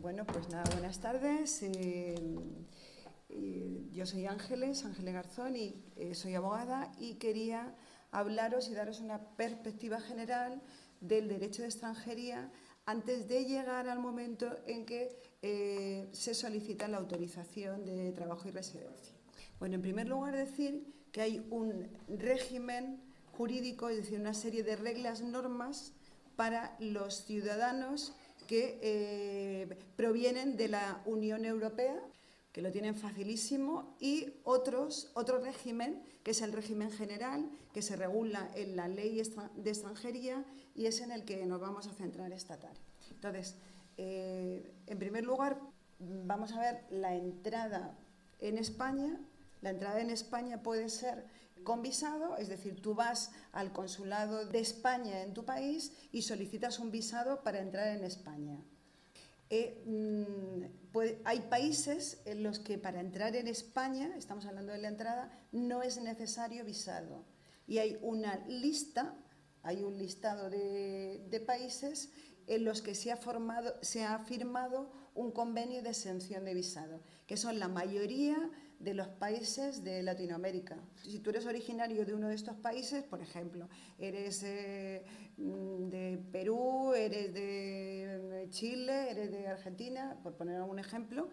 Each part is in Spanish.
Bueno, pues nada, buenas tardes. Yo soy Ángeles Garzón, y soy abogada, y quería hablaros y daros una perspectiva general del derecho de extranjería antes de llegar al momento en que se solicita la autorización de trabajo y residencia. Bueno, en primer lugar decir que hay un régimen jurídico, es decir, una serie de reglas, normas para los ciudadanos que provienen de la Unión Europea, que lo tienen facilísimo, y otro régimen, que es el régimen general, que se regula en la ley de extranjería, y es en el que nos vamos a centrar esta tarde. Entonces, en primer lugar, vamos a ver la entrada en España. La entrada en España puede ser con visado, es decir, tú vas al consulado de España en tu país y solicitas un visado para entrar en España. Pues hay países en los que para entrar en España, estamos hablando de la entrada, no es necesario visado. Y hay una lista, hay un listado de países en los que se ha firmado un convenio de exención de visado, que son la mayoría de los países de Latinoamérica. Si tú eres originario de uno de estos países, por ejemplo, eres de Perú, eres de Chile, eres de Argentina, por poner algún ejemplo,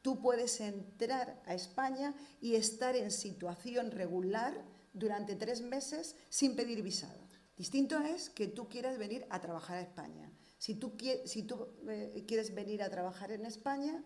tú puedes entrar a España y estar en situación regular durante 3 meses sin pedir visado. Distinto es que tú quieras venir a trabajar a España. Si tú quieres venir a trabajar en España,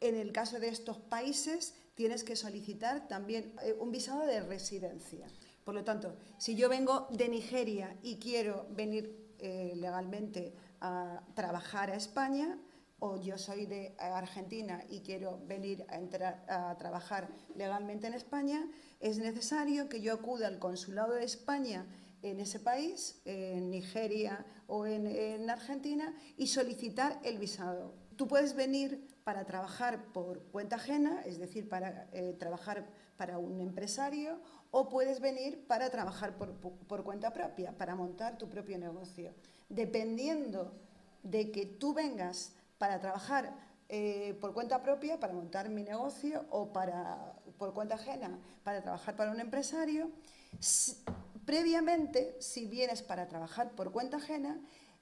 en el caso de estos países tienes que solicitar también un visado de residencia. Por lo tanto, si yo vengo de Nigeria y quiero venir legalmente a trabajar a España, o yo soy de Argentina y quiero venir a trabajar legalmente en España, es necesario que yo acuda al consulado de España en ese país, en Nigeria o en Argentina, y solicitar el visado. Tú puedes venir para trabajar por cuenta ajena, es decir, para trabajar para un empresario, o puedes venir para trabajar por cuenta propia, para montar tu propio negocio. Dependiendo de que tú vengas para trabajar por cuenta propia, para montar mi negocio, o por cuenta ajena, para trabajar para un empresario, previamente, si vienes para trabajar por cuenta ajena,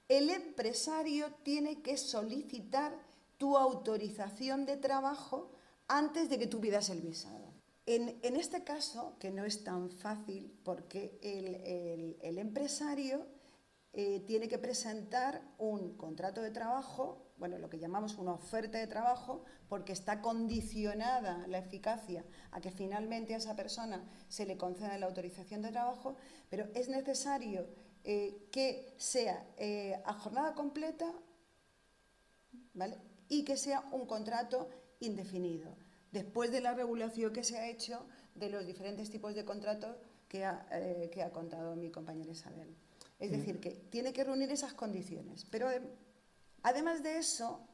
el empresario tiene que solicitar tu autorización de trabajo antes de que tú pidas el visado. En este caso, que no es tan fácil, porque el empresario tiene que presentar un contrato de trabajo, bueno, lo que llamamos una oferta de trabajo, porque está condicionada la eficacia a que finalmente a esa persona se le conceda la autorización de trabajo, pero es necesario que sea a jornada completa, ¿vale?, y que sea un contrato indefinido, después de la regulación que se ha hecho de los diferentes tipos de contratos que ha contado mi compañera Isabel. Es decir, que tiene que reunir esas condiciones. Pero además de eso,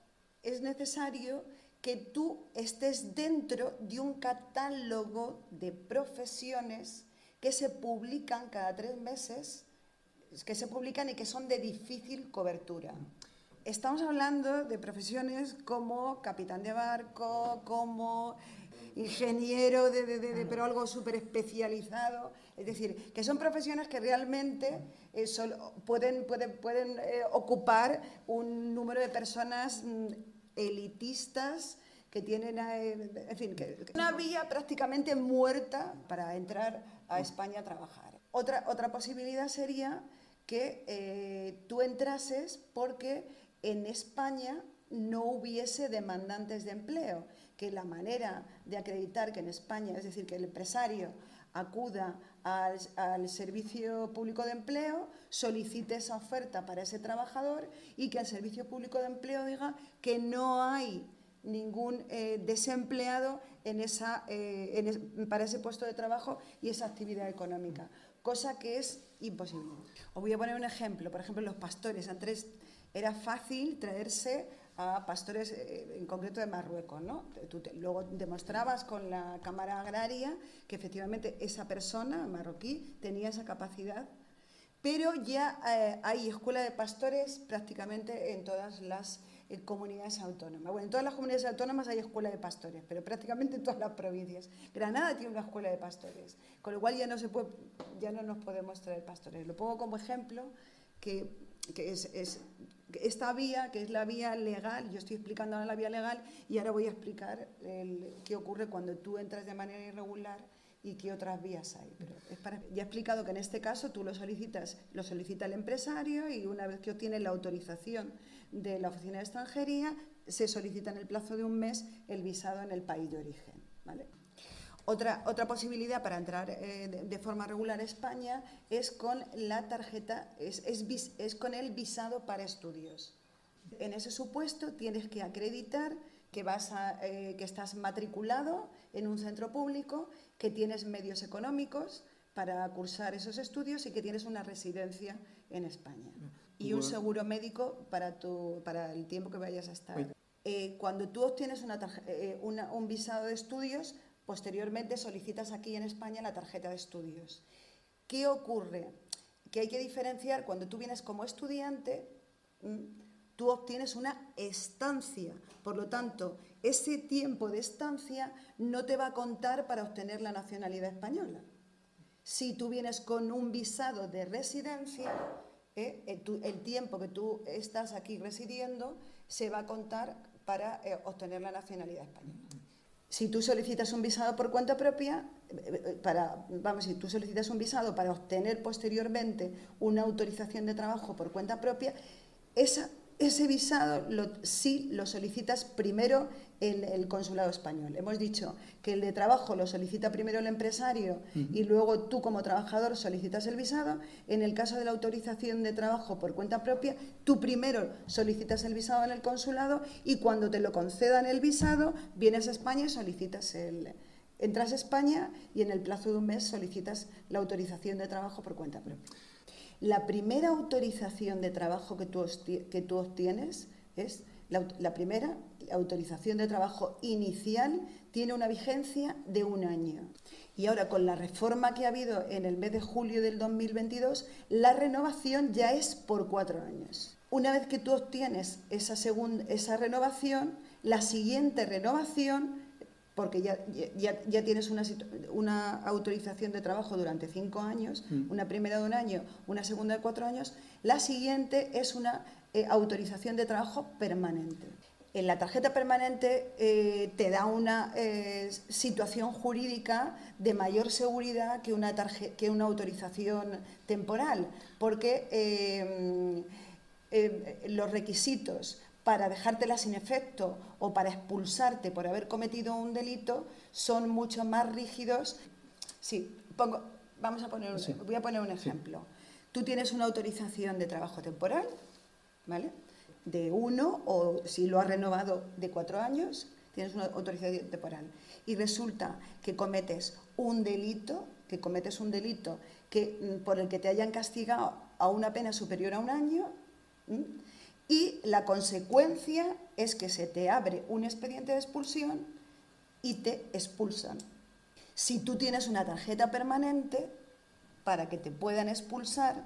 es necesario que tú estés dentro de un catálogo de profesiones que se publican cada 3 meses, que se publican y que son de difícil cobertura. Estamos hablando de profesiones como capitán de barco, como ingeniero pero algo súper especializado. Es decir, que son profesiones que realmente pueden ocupar un número de personas elitistas que tienen, en fin, que una vía prácticamente muerta para entrar a España a trabajar. Otra posibilidad sería que tú entrases porque en España no hubiese demandantes de empleo, que la manera de acreditar que en España, es decir, que el empresario acuda al Servicio Público de Empleo, solicite esa oferta para ese trabajador y que el Servicio Público de Empleo diga que no hay ningún desempleado para ese puesto de trabajo y esa actividad económica, cosa que es imposible. Os voy a poner un ejemplo, por ejemplo, los pastores. Era fácil traerse a pastores, en concreto de Marruecos, ¿no? Luego demostrabas con la Cámara Agraria que efectivamente esa persona marroquí tenía esa capacidad, pero ya hay escuela de pastores prácticamente en todas las comunidades autónomas. Bueno, en todas las comunidades autónomas hay escuela de pastores, pero prácticamente en todas las provincias. Granada tiene una escuela de pastores, con lo cual ya no se puede, ya no nos podemos traer pastores. Lo pongo como ejemplo que es esta vía, que es la vía legal. Yo estoy explicando ahora la vía legal y ahora voy a explicar qué ocurre cuando tú entras de manera irregular y qué otras vías hay. Pero es para, ya he explicado que en este caso tú lo solicita el empresario, y una vez que obtiene la autorización de la Oficina de Extranjería, se solicita en el plazo de un mes el visado en el país de origen, ¿vale? Otra posibilidad para entrar de forma regular a España es con la tarjeta, es con el visado para estudios. En ese supuesto tienes que acreditar que estás matriculado en un centro público, que tienes medios económicos para cursar esos estudios y que tienes una residencia en España. Y un seguro médico para el tiempo que vayas a estar. Cuando tú obtienes un visado de estudios, posteriormente solicitas aquí en España la tarjeta de estudios. ¿Qué ocurre? Que hay que diferenciar cuando tú vienes como estudiante. Tú obtienes una estancia, por lo tanto, ese tiempo de estancia no te va a contar para obtener la nacionalidad española. Si tú vienes con un visado de residencia, el tiempo que tú estás aquí residiendo se va a contar para obtener la nacionalidad española. Si tú solicitas un visado por cuenta propia, si tú solicitas un visado para obtener posteriormente una autorización de trabajo por cuenta propia, ese visado sí lo solicitas primero el consulado español. Hemos dicho que el de trabajo lo solicita primero el empresario y luego tú como trabajador solicitas el visado. En el caso de la autorización de trabajo por cuenta propia, tú primero solicitas el visado en el consulado y cuando te lo concedan el visado, vienes a España y solicitas entras a España y en el plazo de un mes solicitas la autorización de trabajo por cuenta propia. La primera autorización de trabajo que tú obtienes es la primera autorización de trabajo inicial, tiene una vigencia de un año. Y ahora, con la reforma que ha habido en el mes de julio del 2022, la renovación ya es por 4 años. Una vez que tú obtienes esa renovación, la siguiente renovación, porque ya tienes una autorización de trabajo durante 5 años, una primera de un año, una segunda de 4 años, la siguiente es una autorización de trabajo permanente. En la tarjeta permanente te da una situación jurídica de mayor seguridad que una autorización temporal, porque los requisitos para dejártela sin efecto o para expulsarte por haber cometido un delito son mucho más rígidos. Sí, voy a poner un ejemplo. Sí. Tú tienes una autorización de trabajo temporal, ¿vale? De 1 o, si lo has renovado, de 4 años, tienes una autorización temporal. Y resulta que cometes un delito por el que te hayan castigado a una pena superior a 1 año, y la consecuencia es que se te abre un expediente de expulsión y te expulsan. Si tú tienes una tarjeta permanente, para que te puedan expulsar,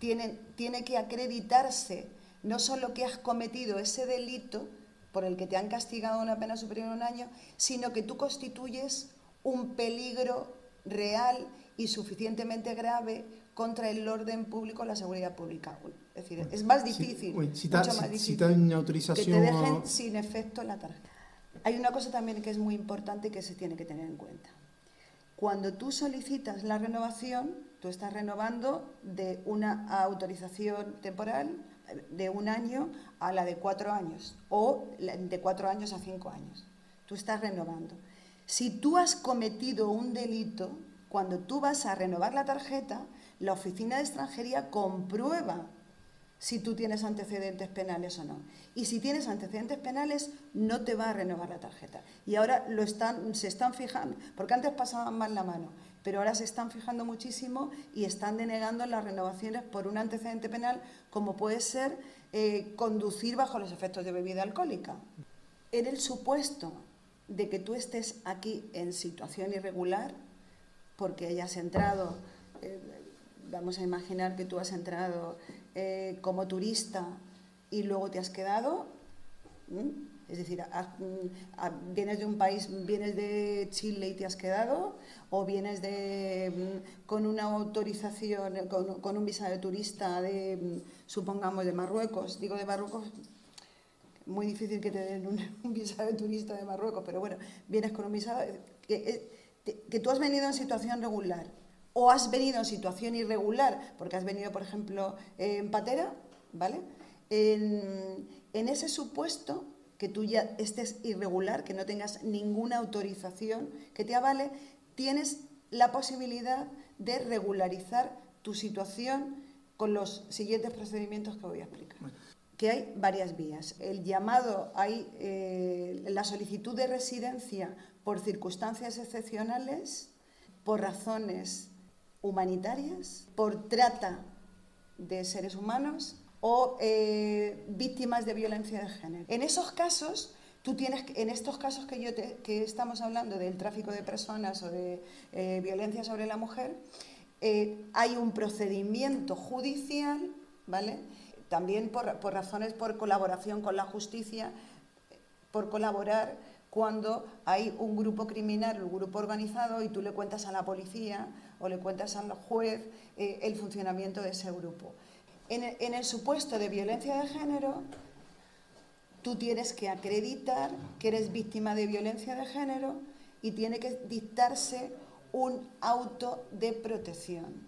tiene que acreditarse no solo que has cometido ese delito por el que te han castigado una pena superior a 1 año, sino que tú constituyes un peligro real y suficientemente grave contra el orden público, la seguridad pública. Es decir, es más difícil, mucho más difícil que te dejen sin efecto la tarjeta. Hay una cosa también que es muy importante y que se tiene que tener en cuenta. Cuando tú solicitas la renovación, tú estás renovando de una autorización temporal de 1 año a la de 4 años, o de 4 años a 5 años. Tú estás renovando. Si tú has cometido un delito, cuando tú vas a renovar la tarjeta, la Oficina de Extranjería comprueba si tú tienes antecedentes penales o no. Y si tienes antecedentes penales, no te va a renovar la tarjeta. Y ahora se están fijando, porque antes pasaban más la mano, pero ahora se están fijando muchísimo y están denegando las renovaciones por un antecedente penal, como puede ser conducir bajo los efectos de bebida alcohólica. En el supuesto de que tú estés aquí en situación irregular, porque hayas entrado vamos a imaginar que tú has entrado como turista y luego te has quedado, es decir, vienes de un país, vienes de Chile y te has quedado, o vienes de, con una autorización, con un visado de turista de, supongamos, de Marruecos, digo de Marruecos, muy difícil que te den un visado de turista de Marruecos, pero bueno, vienes con un visado, que tú has venido en situación regular, o has venido en situación irregular, porque has venido, por ejemplo, en patera, ¿vale? En ese supuesto, que tú ya estés irregular, que no tengas ninguna autorización que te avale, tienes la posibilidad de regularizar tu situación con los siguientes procedimientos que voy a explicar. Que hay varias vías. El llamado, hay la solicitud de residencia por circunstancias excepcionales, por razones humanitarias, por trata de seres humanos o víctimas de violencia de género. En estos casos, tú tienes, en estos casos que estamos hablando del tráfico de personas o de violencia sobre la mujer, hay un procedimiento judicial, ¿vale? También por razones, por colaboración con la justicia, por colaborar cuando hay un grupo criminal, un grupo organizado, y tú le cuentas a la policía o le cuentas al juez el funcionamiento de ese grupo. En el supuesto de violencia de género, tú tienes que acreditar que eres víctima de violencia de género y tiene que dictarse un auto de protección.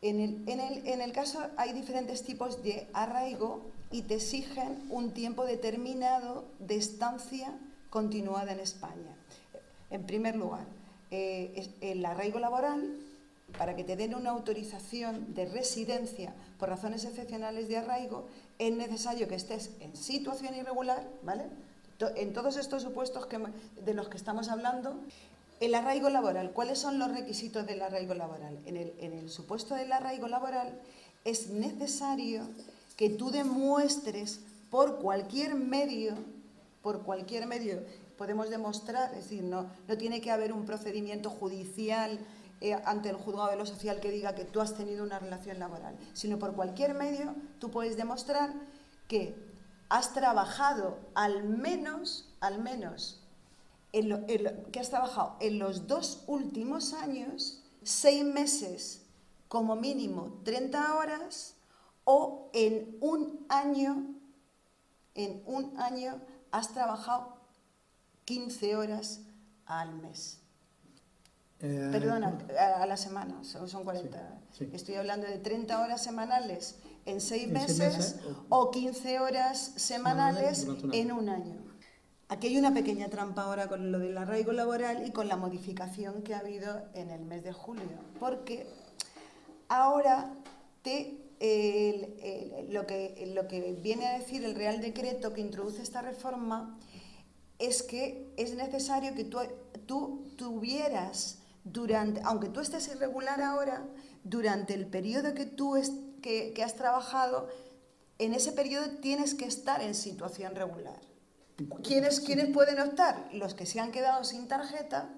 En el caso hay diferentes tipos de arraigo y te exigen un tiempo determinado de estancia continuada en España. En primer lugar, el arraigo laboral, para que te den una autorización de residencia por razones excepcionales de arraigo, es necesario que estés en situación irregular, ¿vale? En todos estos supuestos de los que estamos hablando. El arraigo laboral, ¿cuáles son los requisitos del arraigo laboral? En el supuesto del arraigo laboral es necesario que tú demuestres por cualquier medio, podemos demostrar, es decir, no tiene que haber un procedimiento judicial ante el juzgado de lo social que diga que tú has tenido una relación laboral, sino por cualquier medio tú puedes demostrar que has trabajado que has trabajado en los 2 últimos años 6 meses como mínimo 30 horas o en un año has trabajado 15 horas al mes. Perdona, a la semana, son 40. Sí, sí. Estoy hablando de 30 horas semanales en 6 meses o 15 horas semanales en un año. Aquí hay una pequeña trampa ahora con lo del arraigo laboral y con la modificación que ha habido en el mes de julio, porque ahora lo que viene a decir el Real Decreto que introduce esta reforma es que es necesario que tú tuvieras, aunque tú estés irregular ahora, durante el periodo que que has trabajado, en ese periodo tienes que estar en situación regular. ¿Quiénes pueden optar? Los que se han quedado sin tarjeta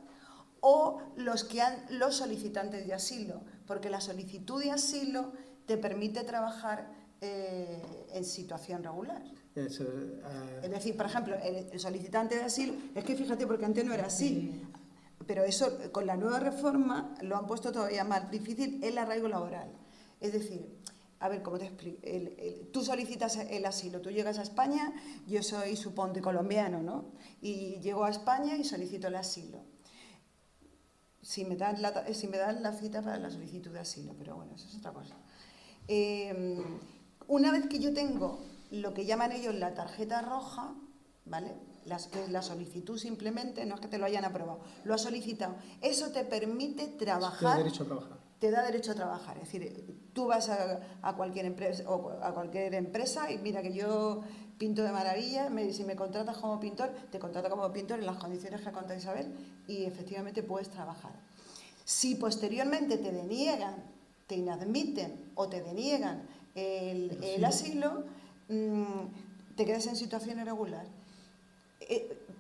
o los solicitantes de asilo, porque la solicitud de asilo te permite trabajar en situación regular. Eso, es decir, por ejemplo, el solicitante de asilo, es que fíjate, porque antes no era así, pero eso con la nueva reforma lo han puesto todavía más difícil, el arraigo laboral. Es decir, a ver, ¿cómo te explico? Tú solicitas el asilo, tú llegas a España, yo soy, suponte, colombiano, ¿no? Y llego a España y solicito el asilo. Si me dan la cita para la solicitud de asilo, pero bueno, eso es otra cosa. Una vez que yo tengo lo que llaman ellos la tarjeta roja, ¿vale? Que es la solicitud simplemente, no es que te lo hayan aprobado, lo has solicitado. Eso te permite trabajar. Te da derecho a trabajar, es decir, tú vas a cualquier empresa y mira que yo pinto de maravilla, si me contratas como pintor, te contrato como pintor en las condiciones que ha contado Isabel y efectivamente puedes trabajar. Si posteriormente te deniegan, te inadmiten o te deniegan el asilo, te quedas en situación irregular.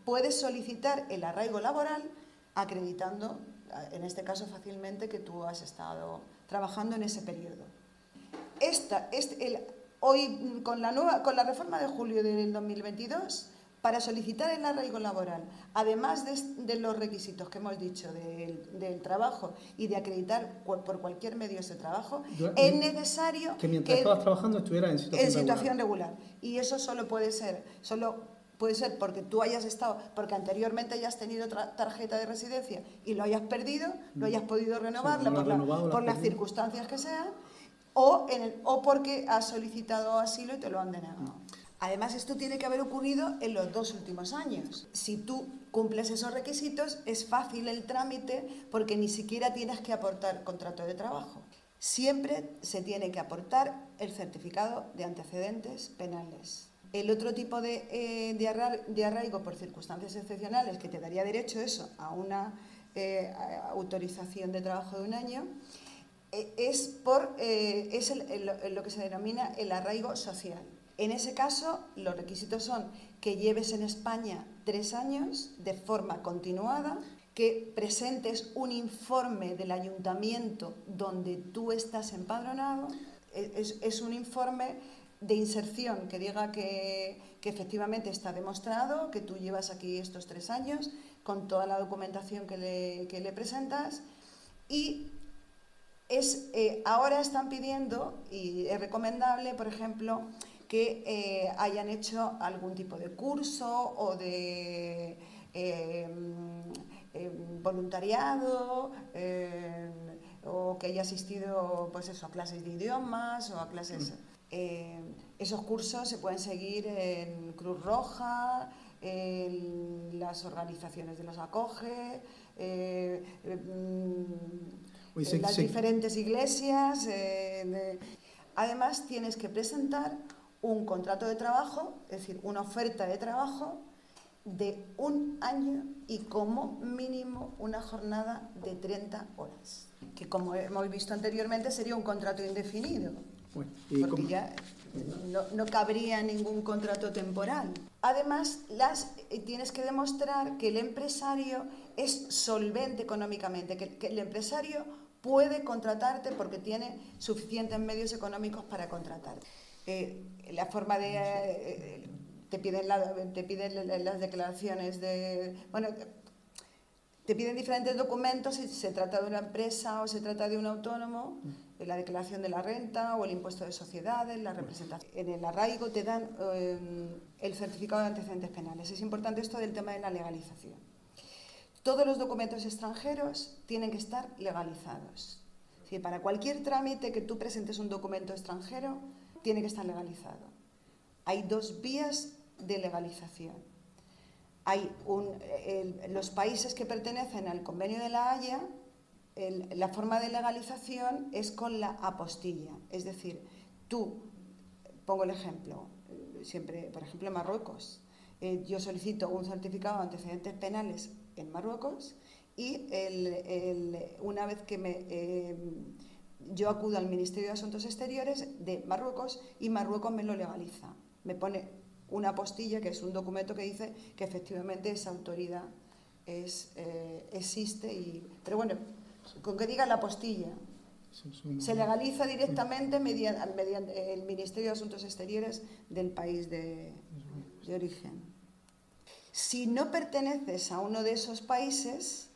Puedes solicitar el arraigo laboral acreditando, en este caso fácilmente, que tú has estado trabajando en ese periodo. Hoy, con la reforma de julio del 2022, para solicitar el arraigo laboral, además de los requisitos que hemos dicho del trabajo y de acreditar por cualquier medio ese trabajo, es necesario que mientras estabas trabajando estuvieras en situación regular. Y eso solo puede ser porque tú hayas estado, porque anteriormente hayas tenido tarjeta de residencia y lo hayas perdido, no hayas podido renovarla por las circunstancias que sean, o porque has solicitado asilo y te lo han denegado. Además, esto tiene que haber ocurrido en los dos últimos años. Si tú cumples esos requisitos, es fácil el trámite porque ni siquiera tienes que aportar contrato de trabajo. Siempre se tiene que aportar el certificado de antecedentes penales. El otro tipo de arraigo por circunstancias excepcionales, que te daría derecho eso a una autorización de trabajo de un año, es lo que se denomina el arraigo social. En ese caso, los requisitos son que lleves en España 3 años de forma continuada, que presentes un informe del ayuntamiento donde tú estás empadronado. Es un informe de inserción que diga que efectivamente está demostrado, que tú llevas aquí estos 3 años, con toda la documentación que le presentas. Y ahora están pidiendo, y es recomendable, por ejemplo, que hayan hecho algún tipo de curso o de voluntariado, o que haya asistido, pues eso, a clases de idiomas o a clases. Esos cursos se pueden seguir en Cruz Roja, en las organizaciones de los ACOGE, en las diferentes iglesias. Además, tienes que presentar un contrato de trabajo, es decir, una oferta de trabajo de 1 año y como mínimo una jornada de 30 horas, que como hemos visto anteriormente sería un contrato indefinido, porque ya no cabría ningún contrato temporal. Además, tienes que demostrar que el empresario es solvente económicamente, que el empresario puede contratarte porque tiene suficientes medios económicos para contratarte. La forma de te piden las declaraciones de, bueno, te piden diferentes documentos si se trata de una empresa o se trata de un autónomo, la declaración de la renta o el impuesto de sociedades, la representación. En el arraigo te dan el certificado de antecedentes penales. Es importante esto del tema de la legalización. Todos los documentos extranjeros tienen que estar legalizados. Si para cualquier trámite que tú presentes un documento extranjero, tiene que estar legalizado. Hay 2 vías de legalización. Hay los países que pertenecen al Convenio de la Haya, la forma de legalización es con la apostilla. Es decir, tú, pongo el ejemplo, siempre, por ejemplo, en Marruecos. Yo solicito un certificado de antecedentes penales en Marruecos y una vez que yo acudo al Ministerio de Asuntos Exteriores de Marruecos y Marruecos me lo legaliza. Me pone una apostilla, que es un documento que dice que efectivamente esa autoridad existe. Pero bueno, con que diga la apostilla, se legaliza directamente mediante el Ministerio de Asuntos Exteriores del país de origen. Si no perteneces a uno de esos países,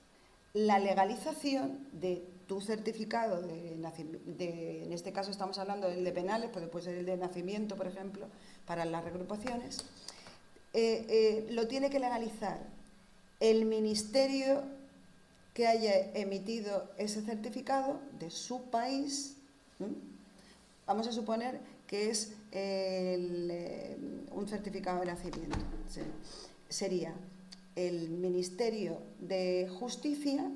la legalización de tu certificado en este caso estamos hablando del de penales, pero puede ser el de nacimiento, por ejemplo, para las regrupaciones, lo tiene que legalizar el ministerio que haya emitido ese certificado de su país. Vamos a suponer que es un certificado de nacimiento. Sí. Sería el Ministerio de Justicia,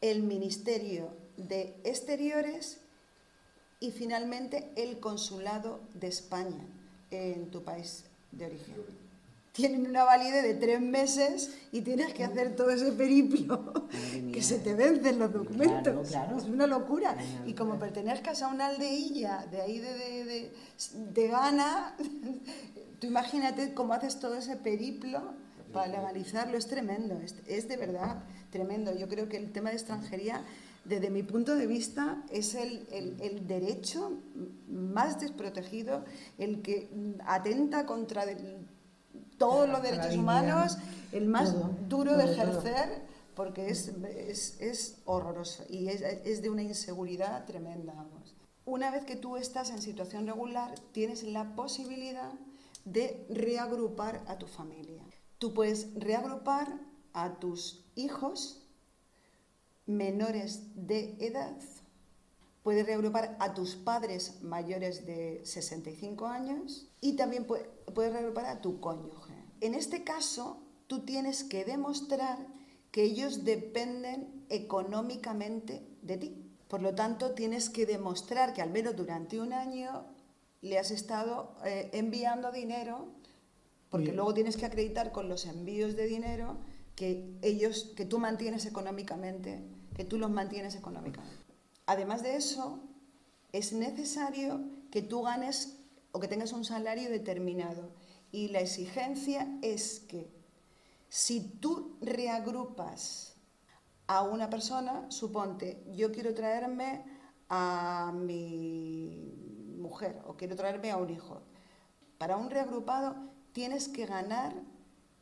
el Ministerio de Exteriores y finalmente el Consulado de España en tu país de origen. Tienen una validez de 3 meses y tienes que hacer todo ese periplo, que se te vencen los documentos. Claro. Es una locura. Y como pertenezcas a una aldeilla de ahí de Ghana, tú imagínate cómo haces todo ese periplo para legalizarlo. Es tremendo, es de verdad tremendo. Yo creo que el tema de extranjería desde mi punto de vista, es el derecho más desprotegido, el que atenta contra todos los derechos humanos, el más duro de ejercer, porque es horroroso y es de una inseguridad tremenda. Vamos. Una vez que tú estás en situación regular, tienes la posibilidad de reagrupar a tu familia. Tú puedes reagrupar a tus hijos menores de edad, puedes reagrupar a tus padres mayores de 65 años y también puedes reagrupar a tu cónyuge. En este caso, tú tienes que demostrar que ellos dependen económicamente de ti. Por lo tanto, tienes que demostrar que al menos durante un año le has estado enviando dinero, porque luego tienes que acreditar con los envíos de dinero que tú mantienes económicamente, que tú los mantienes económicamente. Además de eso, es necesario que tú ganes o que tengas un salario determinado. Y la exigencia es que si tú reagrupas a una persona, suponte, yo quiero traerme a mi mujer o quiero traerme a un hijo. Para un reagrupado tienes que ganar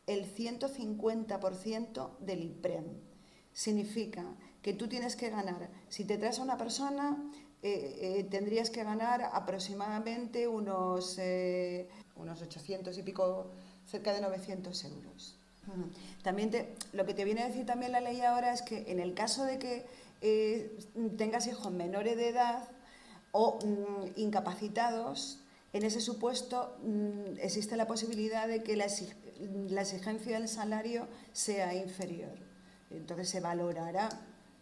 el 150% del IPREM. Significa que tú tienes que ganar, si te traes a una persona, tendrías que ganar aproximadamente unos 800 y pico, cerca de 900 euros. También lo que te viene a decir también la ley ahora es que en el caso de que tengas hijos menores de edad o incapacitados, en ese supuesto existe la posibilidad de que la exigencia del salario sea inferior. Entonces se valorará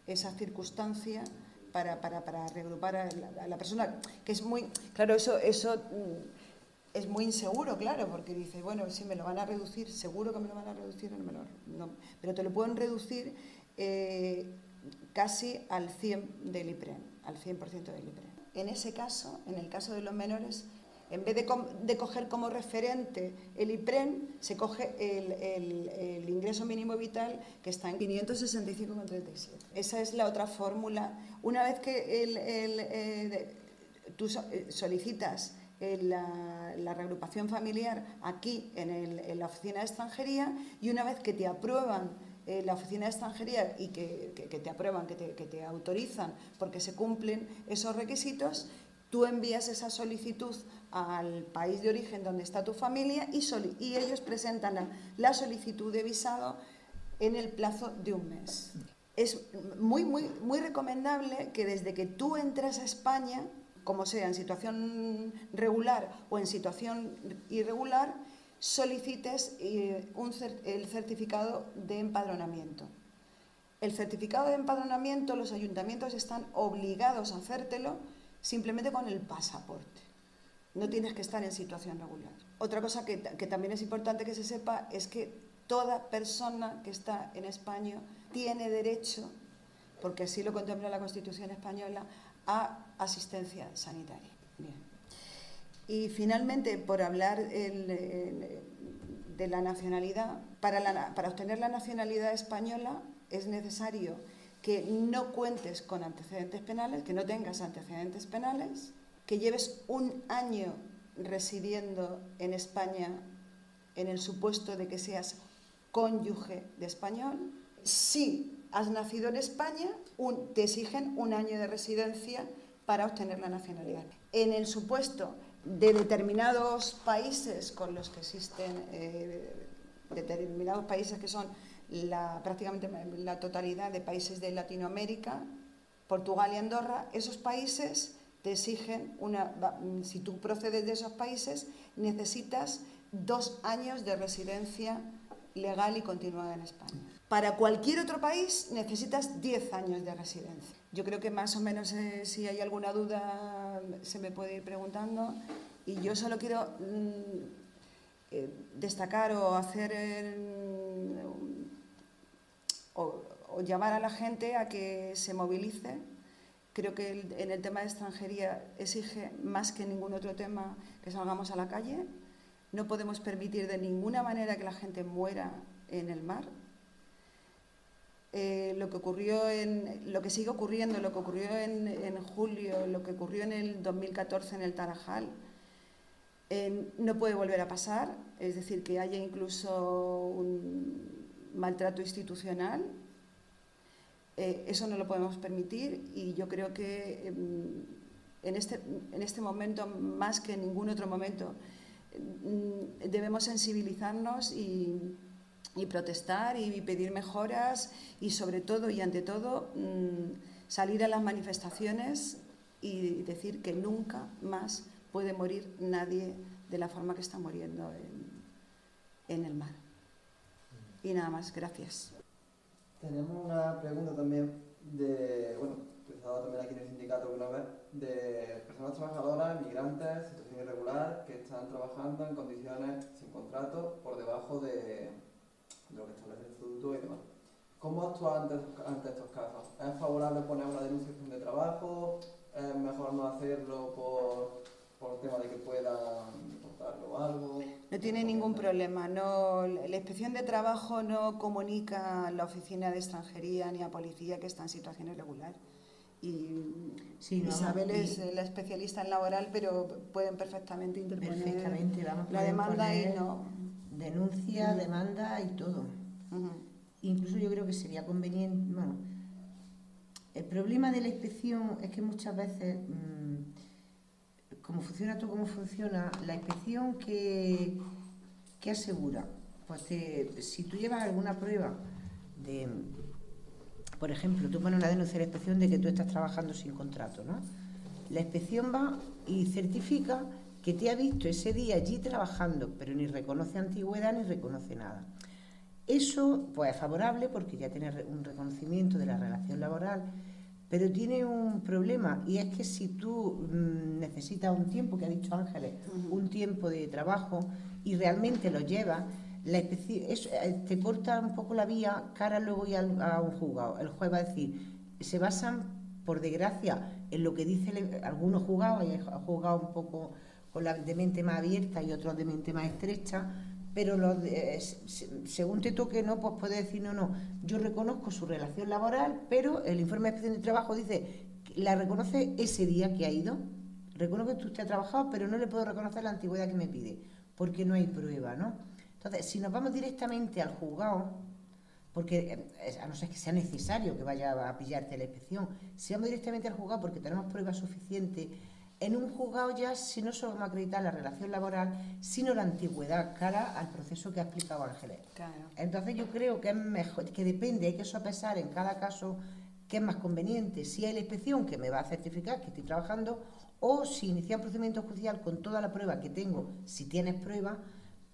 esa circunstancia para reagrupar a la persona, que es muy... Claro, eso es muy inseguro, claro, porque dices, bueno, si me lo van a reducir, seguro que me lo van a reducir, no, pero te lo pueden reducir casi al 100% del IPREM, al 100% del IPREM. En ese caso, en el caso de los menores, en vez de coger como referente el IPREM, se coge el ingreso mínimo vital, que está en 565,37. Esa es la otra fórmula. Una vez que tú solicitas la reagrupación familiar aquí en la oficina de extranjería, y una vez que te aprueban la oficina de extranjería y que te aprueban, que te autorizan porque se cumplen esos requisitos, tú envías esa solicitud al país de origen donde está tu familia y ellos presentan la solicitud de visado en el plazo de un mes. Es muy, muy, muy recomendable que desde que tú entras a España, como sea en situación regular o en situación irregular, solicites el certificado de empadronamiento. El certificado de empadronamiento los ayuntamientos están obligados a hacértelo simplemente con el pasaporte. No tienes que estar en situación regular. Otra cosa que también es importante que se sepa es que toda persona que está en España tiene derecho, porque así lo contempla la Constitución Española, a asistencia sanitaria. Bien. Y finalmente, por hablar de la nacionalidad, para obtener la nacionalidad española es necesario que no cuentes con antecedentes penales, que no tengas antecedentes penales, que lleves un año residiendo en España en el supuesto de que seas cónyuge de español. Si has nacido en España, te exigen un año de residencia para obtener la nacionalidad. En el supuesto de determinados países con los que existen, determinados países que son prácticamente la totalidad de países de Latinoamérica, Portugal y Andorra, esos países te exigen si tú procedes de esos países, necesitas 2 años de residencia legal y continuada en España. Para cualquier otro país necesitas 10 años de residencia. Yo creo que más o menos si hay alguna duda se me puede ir preguntando, y yo solo quiero destacar o hacer o llamar a la gente a que se movilice. Creo que en el tema de extranjería exige más que ningún otro tema que salgamos a la calle. No podemos permitir de ninguna manera que la gente muera en el mar. lo que ocurrió en julio, lo que ocurrió en el 2014 en el Tarajal, no puede volver a pasar, es decir, que haya incluso un maltrato institucional. Eso no lo podemos permitir, y yo creo que en este momento, más que en ningún otro momento, debemos sensibilizarnos y protestar y pedir mejoras, y sobre todo y ante todo salir a las manifestaciones y decir que nunca más puede morir nadie de la forma que está muriendo en el mar. Y nada más, gracias. Tenemos una pregunta también de, bueno, pensado también aquí en el sindicato alguna vez, de personas trabajadoras, migrantes, situación irregular, que están trabajando en condiciones sin contrato, por debajo de lo que establece el estatuto y demás. ¿Cómo actúa ante estos casos? ¿Es favorable poner una denuncia de trabajo? ¿Es mejor no hacerlo por tema de que puedan reportarlo o algo? No tiene ningún problema. No, la Inspección de Trabajo no comunica a la Oficina de Extranjería ni a Policía que está en situación irregular. Y sí, Isabel es la especialista en laboral, pero pueden perfectamente interponer la demanda y no... Denuncia, demanda y todo. Incluso yo creo que sería conveniente... Bueno, el problema de la inspección es que muchas veces, como funciona todo como funciona, la inspección que asegura, pues si tú llevas alguna prueba de... Por ejemplo, tú pones una denuncia a la inspección de que tú estás trabajando sin contrato, ¿no? La inspección va y certifica que te ha visto ese día allí trabajando, pero ni reconoce antigüedad ni reconoce nada. Eso pues es favorable porque ya tiene un reconocimiento de la relación laboral, pero tiene un problema, y es que si tú necesitas un tiempo, que ha dicho Ángeles, un tiempo de trabajo, y realmente lo llevas, te corta un poco la vía cara luego y a un juzgado. El juez va a decir, se basan por desgracia en lo que dicen algunos juzgados, y ha juzgado un poco con la de mente más abierta y otros de mente más estrecha, pero según te toque, no, pues puedes decir, no, no, yo reconozco su relación laboral, pero el informe de inspección de trabajo dice, la reconoce ese día que ha ido, reconozco que usted ha trabajado, pero no le puedo reconocer la antigüedad que me pide, porque no hay prueba, ¿no? Entonces, si nos vamos directamente al juzgado, porque a no ser que sea necesario que vaya a pillarte la inspección, si vamos directamente al juzgado porque tenemos pruebas suficientes, en un juzgado ya, si no solo vamos a acreditar la relación laboral, sino la antigüedad cara al proceso que ha explicado Ángeles. Claro. Entonces yo creo que es mejor, que depende, hay que sopesar en cada caso qué es más conveniente, si hay la inspección que me va a certificar que estoy trabajando, o si inicia un procedimiento judicial con toda la prueba que tengo, si tienes prueba,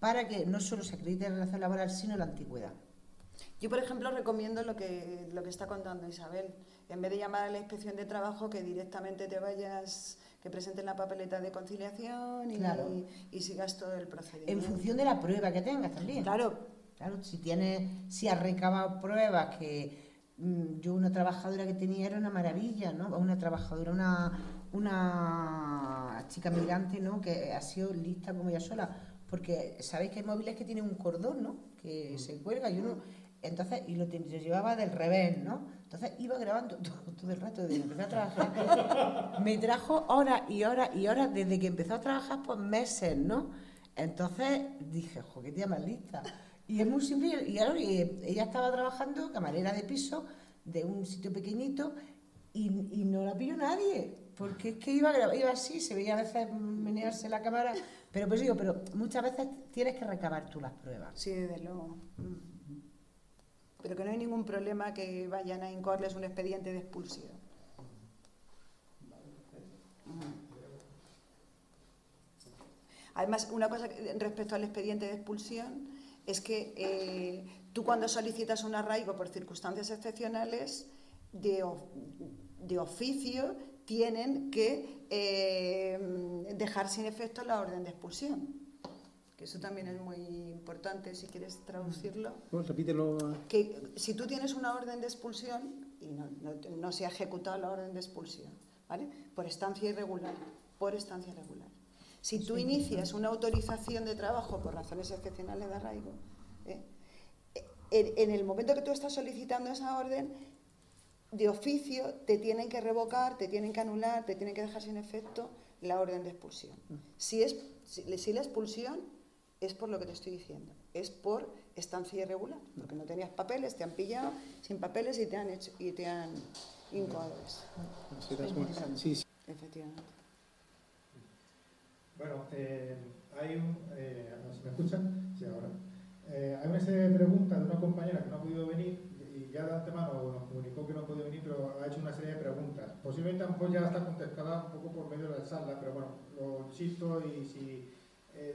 para que no solo se acredite la relación laboral, sino la antigüedad. Yo, por ejemplo, recomiendo lo que está contando Isabel. En vez de llamar a la Inspección de Trabajo, que directamente te vayas, que presenten la papeleta de conciliación y, claro, y sigas todo el procedimiento. En función de la prueba que tengas también. Claro. Claro, si has recabado pruebas que... Yo una trabajadora que tenía era una maravilla, ¿no? Una trabajadora, una chica migrante, ¿no? Que ha sido lista como ella sola. Porque sabéis que hay móviles que tienen un cordón, ¿no? Que se cuelga y uno... Entonces, y lo llevaba del revés, ¿no? Entonces iba grabando todo el rato desde que empecé a trabajar. Me trajo horas y horas y horas, desde que empezó a trabajar, pues meses, ¿no? Entonces dije, jo, qué tía más lista. Y es muy simple. Y ahora ella estaba trabajando, camarera de piso, de un sitio pequeñito, y no la pilló nadie. Porque es que iba así, se veía a veces menearse la cámara. Pero pues digo, pero muchas veces tienes que recabar tú las pruebas. Sí, desde luego. Pero que no hay ningún problema que vayan a incoarles un expediente de expulsión. Además, una cosa respecto al expediente de expulsión es que tú, cuando solicitas un arraigo por circunstancias excepcionales, de oficio tienen que dejar sin efecto la orden de expulsión. Que eso también es muy importante, si quieres traducirlo. Bueno, repítelo. Que si tú tienes una orden de expulsión y no se ha ejecutado la orden de expulsión, ¿vale? Por estancia irregular. Si tú inicias una autorización de trabajo por razones excepcionales de arraigo, en el momento que tú estás solicitando esa orden, de oficio te tienen que revocar, te tienen que anular, te tienen que dejar sin efecto la orden de expulsión. Si la expulsión es por lo que te estoy diciendo, es por estancia irregular, porque no tenías papeles, te han pillado sin papeles y te han incoado eso. Sí, efectivamente. Bueno, hay un... ¿se me escuchan? Sí, ahora. Hay una serie de preguntas de una compañera que no ha podido venir y ya de antemano nos comunicó que no ha podido venir, pero ha hecho una serie de preguntas. Posiblemente a lo mejor ya está contestada un poco por medio de la charla, pero bueno, lo insisto y si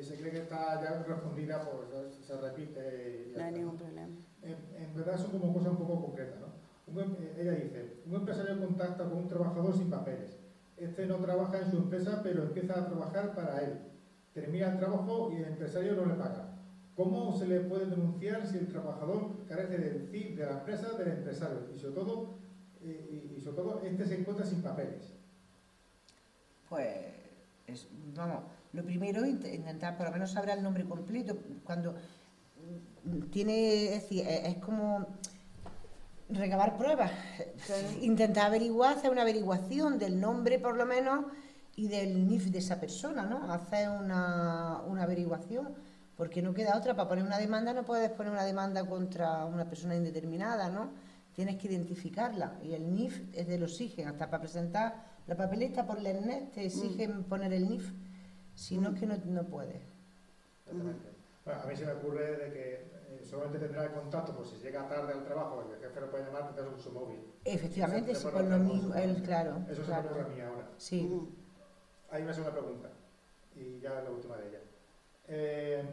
se cree que está ya respondida, pues se repite. Y no hay ningún problema. En verdad son como cosas un poco concretas, ¿no? Ella dice, un empresario contacta con un trabajador sin papeles. Este no trabaja en su empresa, pero empieza a trabajar para él. Termina el trabajo y el empresario no le paga. ¿Cómo se le puede denunciar si el trabajador carece del CIF de la empresa del empresario? Y sobre todo, este se encuentra sin papeles. Pues, vamos, lo primero, intentar por lo menos saber el nombre completo. Cuando tiene, es decir, es como... recabar pruebas, intentar averiguar, hacer una averiguación del nombre por lo menos y del NIF de esa persona, ¿no? Hacer una averiguación, porque no queda otra. Para poner una demanda no puedes poner una demanda contra una persona indeterminada, ¿no? Tienes que identificarla y el NIF es de los exigen, hasta para presentar la papeleta por la ENET te exigen poner el NIF, si no es que no puedes. Bueno, a mí se me ocurre de que solamente tendrá el contacto por si llega tarde al trabajo, el jefe lo puede llamar, tendrá su móvil. Efectivamente, sí, con lo mismo, claro. Eso se me ocurre a mí ahora. Sí. Hay una segunda pregunta, y ya la última de ella.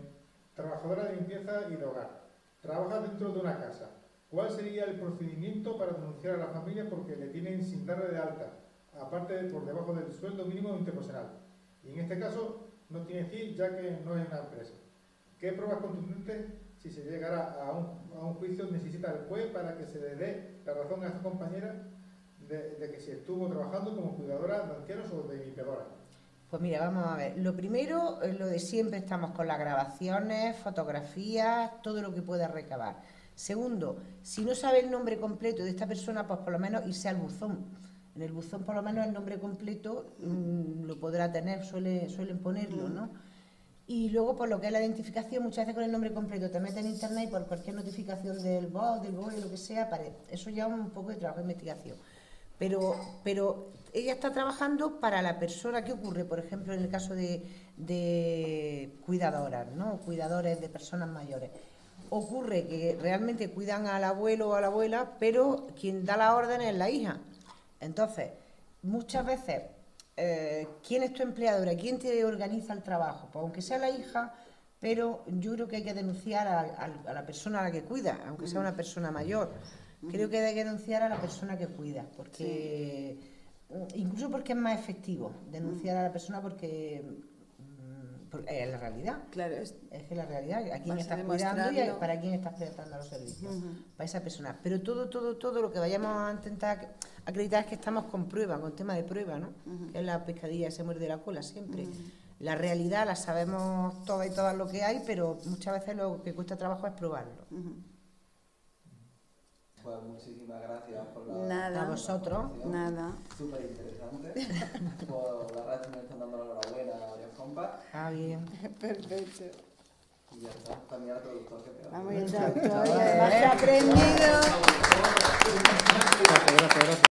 Trabajadora de limpieza y de hogar, trabaja dentro de una casa. ¿Cuál sería el procedimiento para denunciar a la familia porque le tienen sin darle de alta, aparte de por debajo del sueldo mínimo interprofesional? Y en este caso no tiene CIF ya que no es una empresa. ¿Qué pruebas contundentes, si se llegara a un juicio, necesita el juez para que se le dé la razón a esta compañera de que si estuvo trabajando como cuidadora de ancianos o de limpiadora? Pues mira, vamos a ver. Lo primero, lo de siempre, estamos con las grabaciones, fotografías, todo lo que pueda recabar. Segundo, si no sabe el nombre completo de esta persona, pues por lo menos irse al buzón. En el buzón por lo menos el nombre completo lo podrá tener, suelen ponerlo, ¿no? Y luego, por lo que es la identificación, muchas veces con el nombre completo te meten en internet y por cualquier notificación del BOE, lo que sea, aparece. Eso ya es un poco de trabajo de investigación. Pero ella está trabajando para la persona. ¿Qué ocurre, por ejemplo, en el caso de cuidadoras, ¿no? Cuidadores de personas mayores? Ocurre que realmente cuidan al abuelo o a la abuela, pero quien da la orden es la hija. Entonces, muchas veces... ¿quién es tu empleadora? ¿Quién te organiza el trabajo? Pues aunque sea la hija, pero yo creo que hay que denunciar a la persona a la que cuida, aunque sea una persona mayor. Creo que hay que denunciar a la persona que cuida, porque incluso porque es más efectivo denunciar a la persona porque es la realidad. Claro, es que la realidad, a quién estás cuidando y para quién estás prestando los servicios, para esa persona. Pero todo lo que vayamos a intentar acreditar es que estamos con prueba, con tema de prueba, ¿no? Que es la pescadilla se muerde la cola siempre. La realidad la sabemos toda y todas lo que hay, pero muchas veces lo que cuesta trabajo es probarlo. Pues muchísimas gracias por a vosotros. Súper interesante. Por la verdad me están dando la enhorabuena a varios compas. Ah, bien. Perfecto. Y ya está, también al productor que te va. Vamos, el doctor, ya has aprendido. Gracias, gracias.